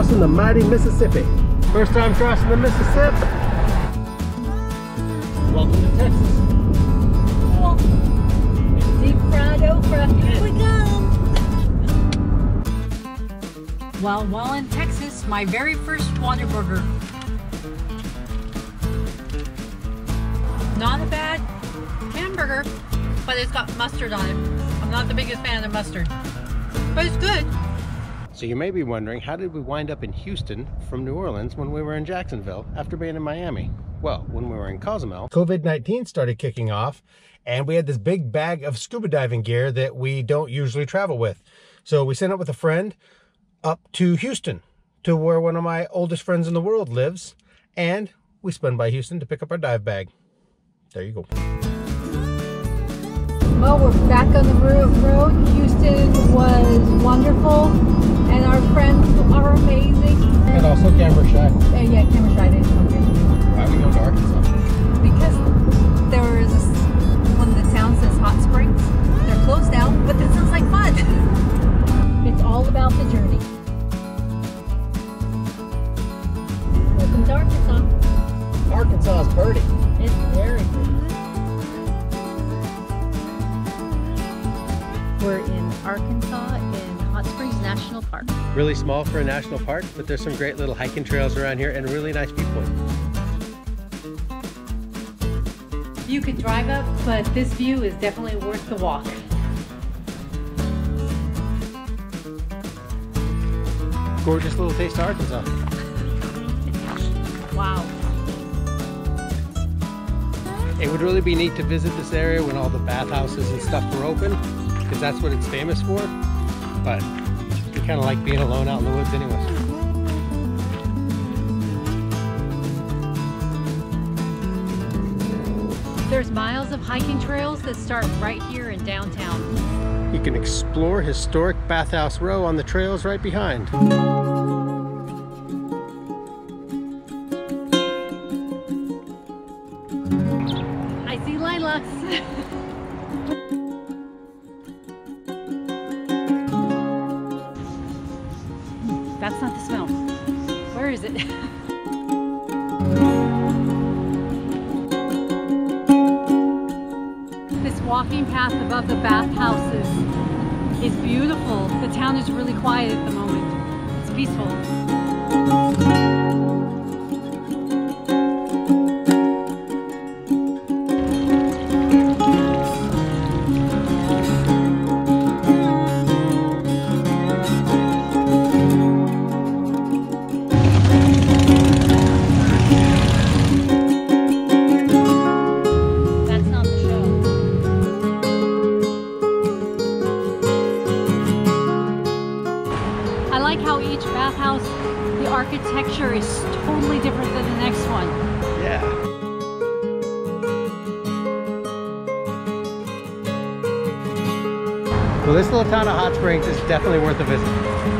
crossing the mighty Mississippi. First time crossing the Mississippi. Welcome to Texas. Cool. Deep fried okra. Here we go. Well, while in Texas, my very first Whataburger. Not a bad hamburger, but it's got mustard on it. I'm not the biggest fan of mustard, but it's good. So you may be wondering, how did we wind up in Houston from New Orleans when we were in Jacksonville after being in Miami? Well, when we were in Cozumel, COVID-19 started kicking off, and we had this big bag of scuba diving gear that we don't usually travel with. So we sent up with a friend up to Houston, to where one of my oldest friends in the world lives, and we spun by Houston to pick up our dive bag. There you go. Well, we're back on the road. Houston was wonderful, and our friends are amazing. And also camera shy. Yeah, camera shy. Why are we going to Arkansas? Because there is one of the towns that's Hot Springs. They're closed now, but this sounds like fun. It's all about the journey. Welcome to Arkansas. Arkansas is pretty. It's very pretty. We're in Arkansas in Hot Springs National Park. Really small for a national park, but there's some great little hiking trails around here and a really nice viewpoint. You could drive up, but this view is definitely worth the walk. Gorgeous little taste of Arkansas. Wow. It would really be neat to visit this area when all the bathhouses and stuff were open, because that's what it's famous for, but we kind of like being alone out in the woods anyways. There's miles of hiking trails that start right here in downtown. You can explore historic Bathhouse Row on the trails right behind. I see lilacs. That's not the smell. Where is it? This walking path above the bathhouses is beautiful. The town is really quiet at the moment. It's peaceful. Architecture is totally different than the next one. Yeah. Well, this little town of Hot Springs is definitely worth a visit.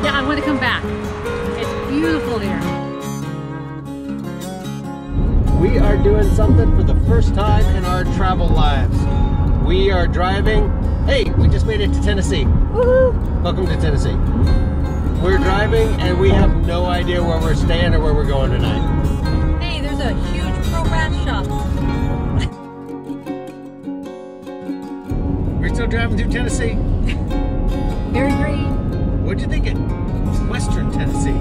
Yeah, I want to come back. It's beautiful here. We are doing something for the first time in our travel lives. We are driving. Hey, we just made it to Tennessee. Woohoo! Welcome to Tennessee. We're driving and we have no idea where we're staying or where we're going tonight. Hey, there's a huge pro-rat shop. We're still driving through Tennessee. Very green. What'd you think of Western Tennessee?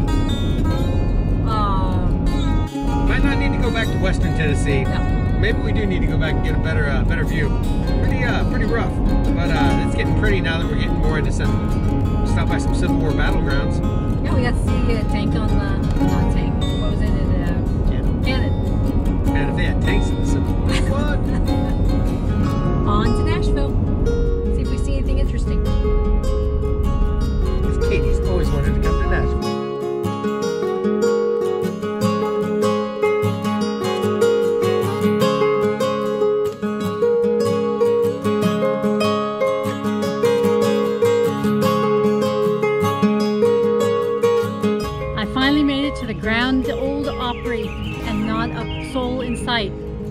Might not need to go back to Western Tennessee. No. Maybe we do need to go back and get a better view. Pretty rough, but it's getting pretty now that we're getting more into some. Stop by some Civil War battlegrounds. Yeah, we got to see a tank on the, not tank, what was it? Cannon. Cannon. Man, if they had tanks in the Civil War, what? On to Nashville. See if we see anything interesting. Because Katie's always wanted to come to Nashville.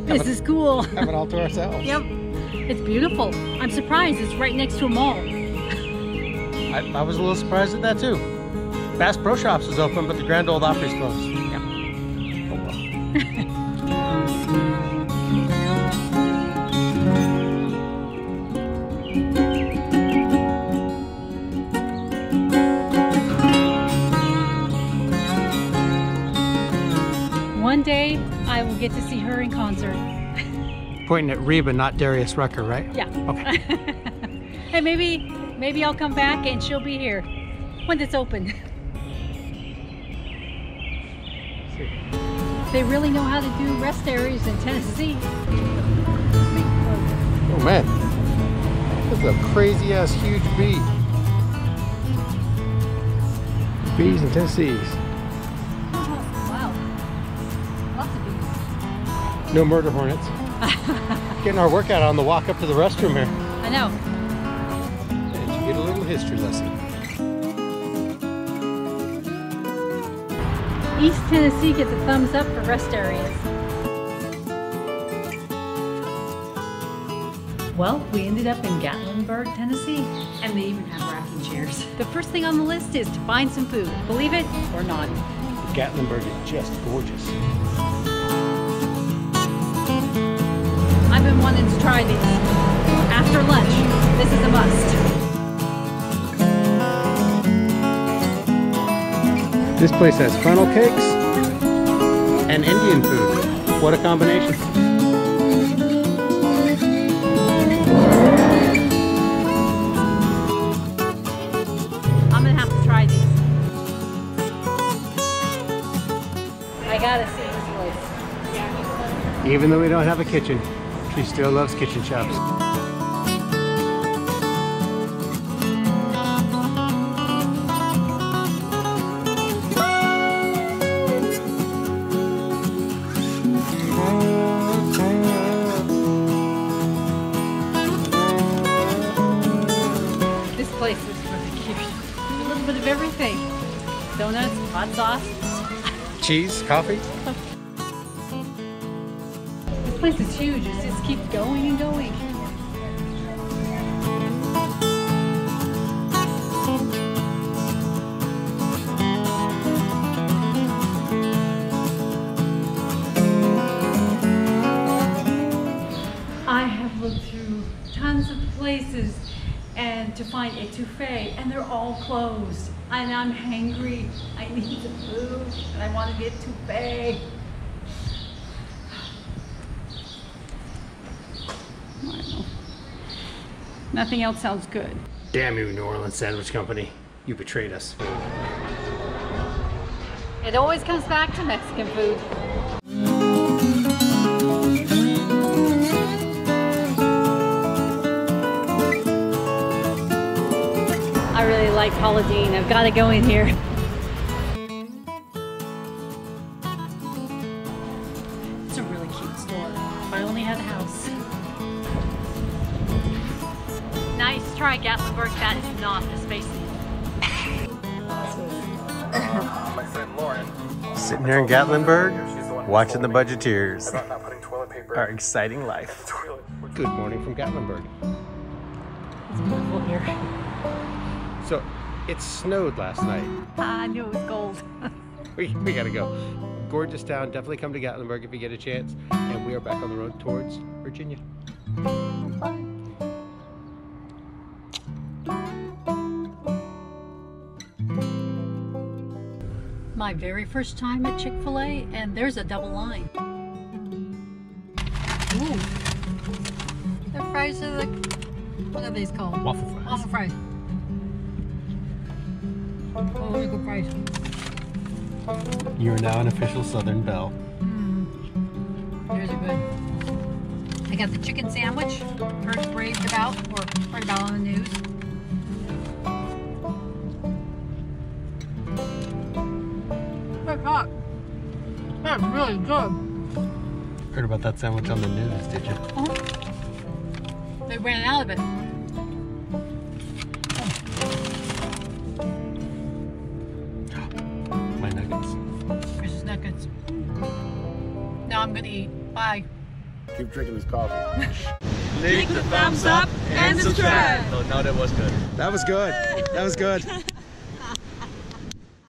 This is cool. Have it all to ourselves. Yep. It's beautiful. I'm surprised it's right next to a mall. I was a little surprised at that too. Bass Pro Shops is open, but the Grand Ole Opry's closed. Yeah. Oh well. One day I will get to see her in concert. Pointing at Reba, not Darius Rucker, right? Yeah. Okay. Hey, maybe I'll come back and she'll be here when it's open. They really know how to do rest areas in Tennessee. Oh man, look at that crazy ass huge bee. Bees in Tennessee. Oh, wow, lots of bees. No murder hornets. Getting our workout on the walk up to the restroom here. I know. And you get a little history lesson. East Tennessee gets a thumbs up for rest areas. Well, we ended up in Gatlinburg, Tennessee, and they even have rocking chairs. The first thing on the list is to find some food, believe it or not. Gatlinburg is just gorgeous. I've been wanting to try these. After lunch, this is a must. This place has funnel cakes and Indian food. What a combination. I'm gonna have to try these. I gotta see this place. Even though we don't have a kitchen, she still loves kitchen shops. Hot sauce, cheese, coffee. This place is huge. It just keeps going and going. I have looked through tons of places and to find etouffee, and they're all closed. And I'm hangry. I need the food, and I want to get etouffee. Wow. Nothing else sounds good. Damn you, New Orleans Sandwich Company. You betrayed us. It always comes back to Mexican food. I really like Holodine. I've got to go in here. It's a really cute store. If I only had a house. Nice try, Gatlinburg. That is not the space. My friend Lauren. Sitting here in Gatlinburg, watching the Budgeteers. Our exciting life. Good morning from Gatlinburg. It's beautiful here. So, it snowed last night. I knew it was cold. we gotta go. Gorgeous town, definitely come to Gatlinburg if you get a chance. And we are back on the road towards Virginia. Bye. My very first time at Chick-fil-A, and there's a double line. Ooh. The fries are like, what are these called? Waffle fries. Waffle fries. Oh, good price. You are now an official Southern Belle. Theirs are good. I got the chicken sandwich. Heard raved about, or heard about on the news. That's hot. That's really good. Heard about that sandwich on the news, did you? Uh-huh. They ran out of it. I'm gonna eat. Bye. Keep drinking this coffee. Leave the thumbs up and subscribe. Oh, no, that was good. That was good. That was good.